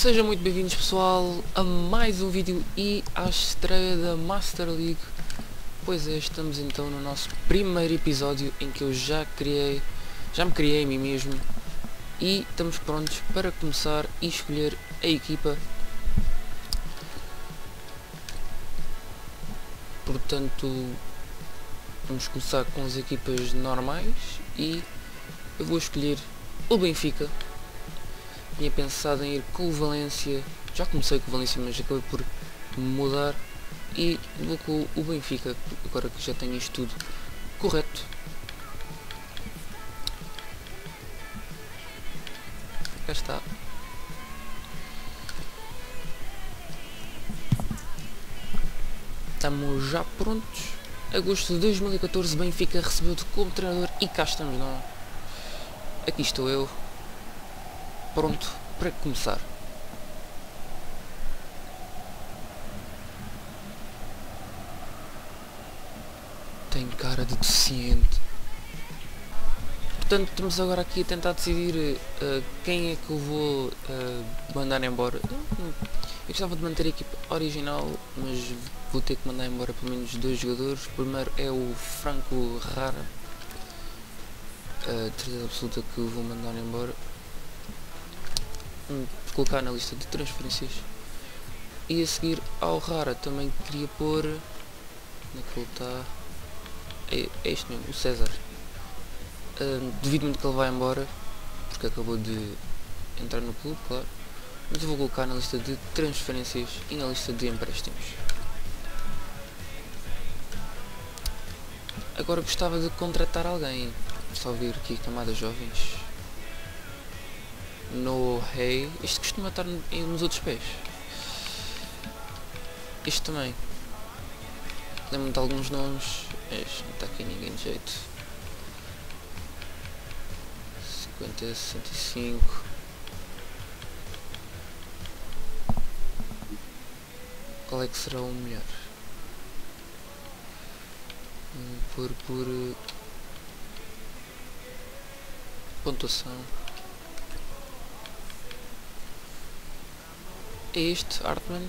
Sejam muito bem-vindos, pessoal, a mais um vídeo e à estreia da Master League. Pois é, estamos então no nosso primeiro episódio em que eu já me criei a mim mesmo e estamos prontos para começar e escolher a equipa. Portanto, vamos começar com as equipas normais e eu vou escolher o Benfica. Tinha pensado em ir com o Valência, já comecei com o Valência mas acabei por mudar e vou com o Benfica, agora que já tenho isto tudo correto. Cá está. Estamos já prontos. Agosto de 2014, Benfica recebeu-te como treinador e cá estamos nós. Aqui estou eu. Pronto para começar. Tem cara de deficiente. Portanto, estamos agora aqui a tentar decidir quem é que eu vou mandar embora. Eu gostava de manter a equipa original, mas vou ter que mandar embora pelo menos dois jogadores. O primeiro é o Franco Rara, a certeza absoluta que eu vou mandar embora. Colocar na lista de transferências e a seguir ao Rara também queria pôr naquele está é este mesmo, o César. Devido muito que ele vai embora porque acabou de entrar no clube, claro, mas eu vou colocar na lista de transferências e na lista de empréstimos. Agora gostava de contratar alguém, só vir aqui camada jovens. No Hey, este costuma estar nos outros pés. Este também. Lembro-me de alguns nomes, mas não está aqui ninguém de jeito. 50, 65. Qual é que será o melhor? Por pontuação. É este, Artem,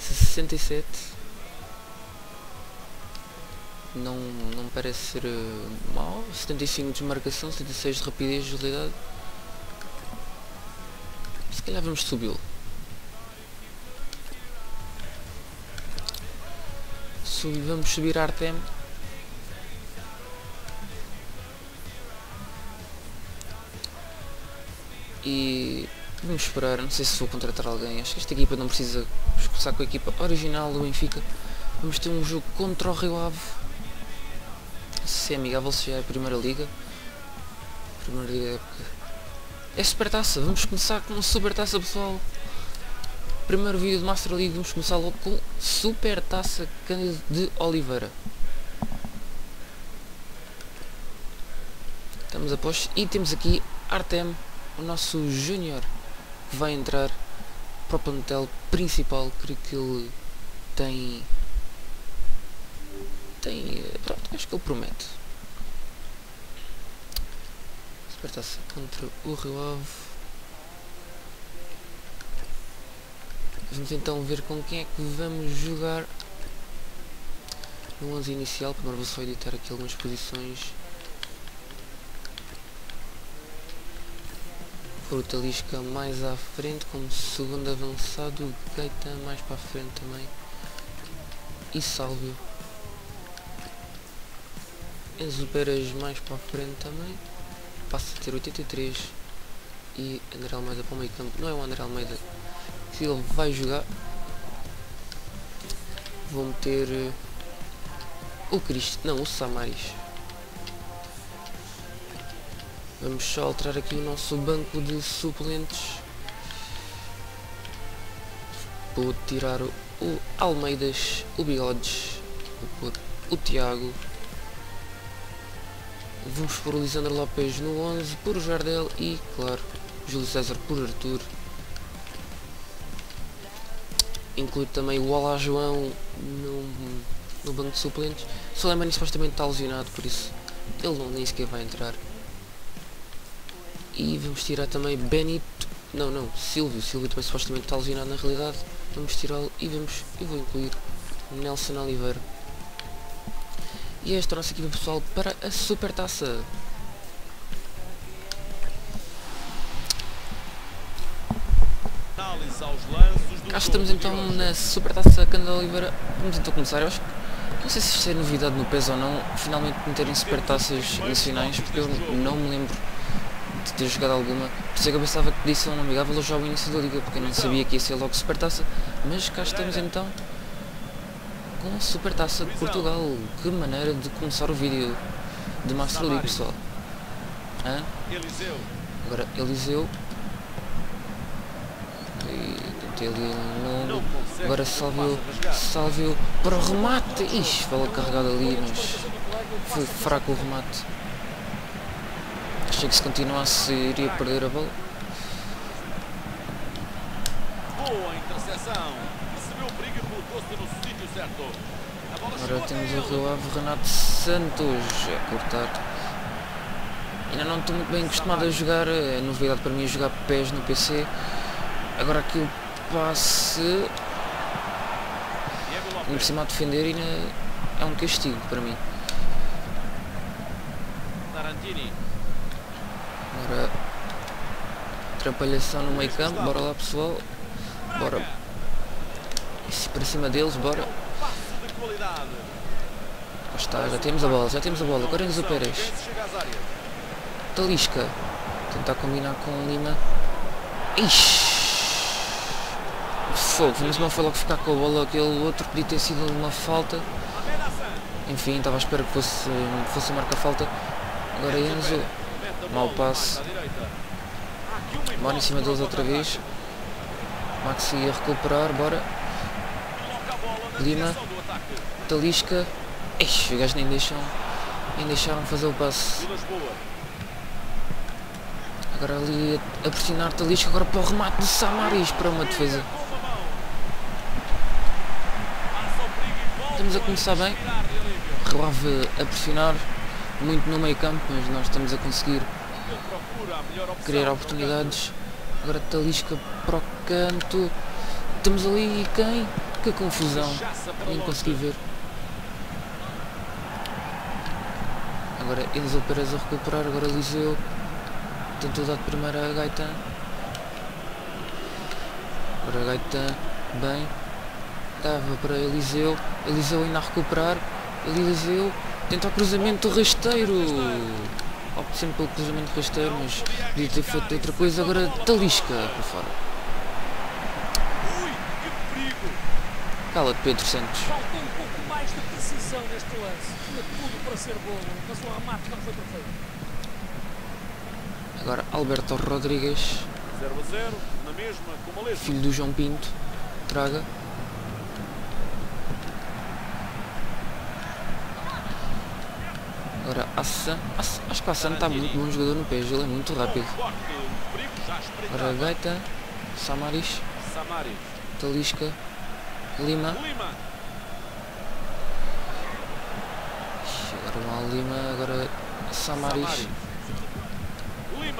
67. Não parece ser mau. 75 de desmarcação, 76 de rapidez e agilidade. Se calhar vamos subi-lo. Vamos subir Artem. E... vamos esperar, não sei se vou contratar alguém, acho que esta equipa não precisa. Vamos começar com a equipa original do Benfica. Vamos ter um jogo contra o Rio Ave. Se é amigável, se já é a Primeira Liga. Primeira Liga é época. É Supertaça, vamos começar com Supertaça, pessoal. Primeiro vídeo de Master League, vamos começar logo com Supertaça Cândido de Oliveira. Estamos após e temos aqui Artem, o nosso Júnior. Vai entrar para o plantel principal, creio que ele tem pronto, acho que ele promete. Supertaça contra o Rio Ave. Vamos então ver com quem é que vamos jogar no 11 inicial. Primeiro vou só editar aqui algumas posições. O Talisca mais à frente como segundo avançado, o Gaita mais para a frente também e Salvio. Enzo Pérez mais para a frente também, passa a ter 83 e André Almeida para o meio campo. Não é o André Almeida que ele vai jogar, vou meter o Cristo, não, o Samaris. Vamos só alterar aqui o nosso banco de suplentes. Vou tirar o Almeidas, o Biodes, vou pôr o Tiago. Vamos pôr o Lisandro López no 11, por o Jardel e, claro, Júlio César por Arthur. Incluir também o Olá João no banco de suplentes. Solano supostamente está lesionado, por isso ele nem sequer vai entrar. E vamos tirar também Benito Não, não, Silvio também supostamente está lesionado na realidade. Vamos tirá-lo e vamos, eu vou incluir Nelson Oliveira. E esta é a nossa equipa pessoal para a Supertaça. Cá estamos então na Supertaça Cândido de Oliveira. Vamos então começar, eu acho que não sei se isto é novidade no peso ou não, finalmente meterem Supertaças nacionais, porque eu não me lembro de ter jogado alguma, por isso é que eu pensava que disse um amigável já ao início da liga, porque eu não sabia que ia ser logo Supertaça, mas cá estamos então com a Supertaça de Portugal. Que maneira de começar o vídeo de Master League, pessoal. Hã? Agora Eliseu, e ali longo, agora Salvio para o remate, ixi, bola carregada ali, mas foi fraco o remate. Achei que se continuasse iria perder a bola. Agora temos o Rio Ave, Renato Santos, é cortado. Ainda não estou muito bem acostumado a jogar, é novidade para mim jogar pés no PC. Agora aqui o passe, por cima a defender, e é um castigo para mim. Tarantini. Agora atrapalhação no meio campo, bora lá pessoal, bora. Isso para cima deles, bora. Já está, já temos a bola, agora Enzo Pérez. Talisca, tentar combinar com o Lima. Ixi! Fogo, mas não foi logo ficar com a bola, aquele outro podia ter sido uma falta. Enfim, estava à espera que fosse marcar falta. Agora Enzo, mau passe. Bora em cima deles outra vez. Maxi a recuperar, bora. Lima, Talisca. Ixi, os gajos nem deixaram fazer o passe. Agora ali a pressionar Talisca, agora para o remate de Samaris, para uma defesa. Estamos a começar bem, Rio Ave a pressionar muito no meio campo, mas nós estamos a conseguir criar oportunidades. Agora Talisca para o canto, estamos ali, quem? Que confusão, nem consegui ver. Agora Enzo Pérez a recuperar, agora Eliseu tentou dar de primeira a Gaitán. Agora Gaitán, bem, dava para Eliseu. Eliseu ainda a recuperar, Eliseu tenta o cruzamento rasteiro, opto sempre pelo cruzamento rasteiro, mas podia ter feito outra coisa. Agora Talisca para fora. Cala-te, Pedro Santos. Faltou um pouco mais de precisão neste lance, tinha tudo para ser bom, mas o remate não foi perfeito. Agora Alberto Rodrigues, 0-0, na mesma, como a filho do João Pinto, traga. Agora Assan, acho que Assan está muito bom jogador no PSG, ele é muito rápido. Agora Gaita, Samaris, Talisca, Lima. Agora mal Lima, agora Samaris,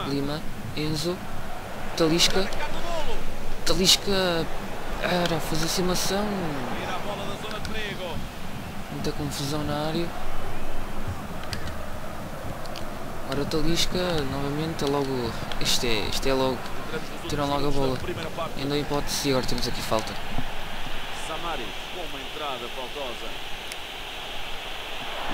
Lima, Enzo, Talisca, era fazer cimação, muita confusão na área. Agora Talisca, novamente, logo, isto é logo, tiram logo a bola, ainda a hipótese, agora temos aqui falta.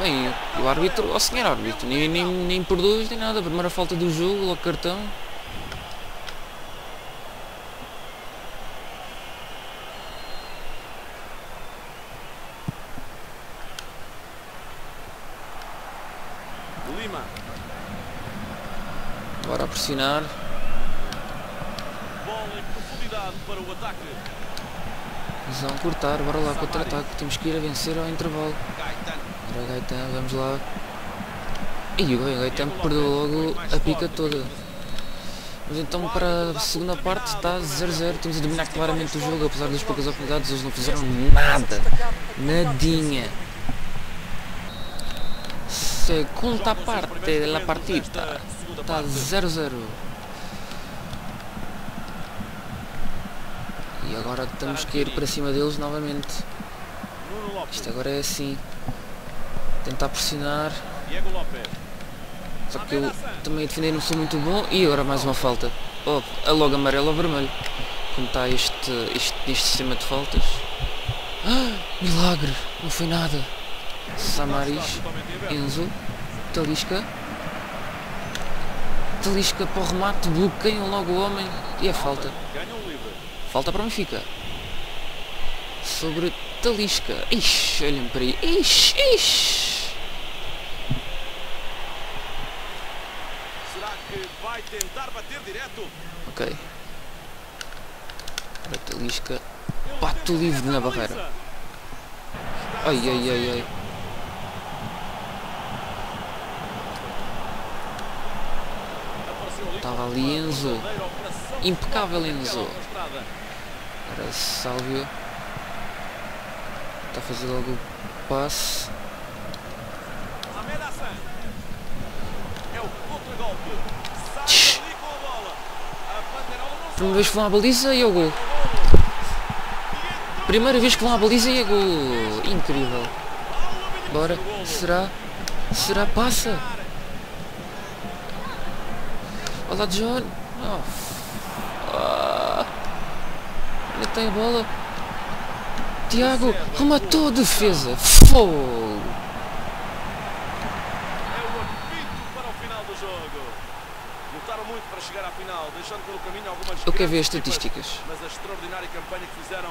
Bem, o árbitro, o senhor árbitro, nem produz, nem nada, a primeira falta do jogo, logo cartão. Agora a pressionar. Visão cortar, bora lá contra-ataque, temos que ir a vencer ao intervalo. Agora Gaitán, vamos lá. E o Gaitán perdeu logo a pica toda. Mas então para a segunda parte está 0-0, estamos a dominar claramente o jogo, apesar das poucas oportunidades, eles não fizeram nada, nadinha. Segunda parte da partida. Está 0-0. agora temos que ir para cima deles novamente. Isto agora é assim. Tentar pressionar. Só que eu também a defender não sou muito bom. E agora mais uma falta. Oh, é logo amarelo ou vermelho. Como está este sistema de faltas. Ah, milagre! Não foi nada. Samaris, Enzo, Talisca. Talisca para o remate, bloqueiam logo o homem. E a falta. Falta para o Benfica. Sobre Talisca. Ixi, olhem para aí. Ixi, ixi. Será que vai tentar bater direto? Ok. Para Talisca. Bato livre na barreira. Ai, ai, ai, ai. Estava ali Enzo. Impecável Enzo. Agora Salvio. Está a fazer logo o passe. Primeira vez que vão à baliza e é o gol. Primeira vez que vão à baliza e é gol. Incrível. Bora. Será? Será? Passa. Olá John. Ainda tem a bola. Tiago rematou a defesa. Fogo. É o apito para o final do jogo. Lutaram muito para chegar à final, deixando pelo caminho algumas. Eu quero ver as estatísticas. Mas a extraordinária campanha que fizeram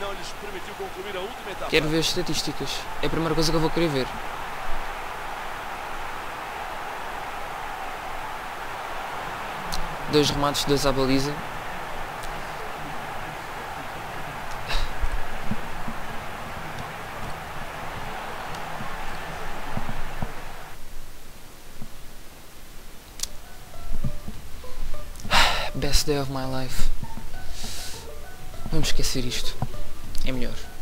não lhes permitiu concluir a última etapa. Quero ver as estatísticas. É a primeira coisa que eu vou querer ver. Dois remates, dois à baliza. Best day of my life. Vamos esquecer isto. É melhor.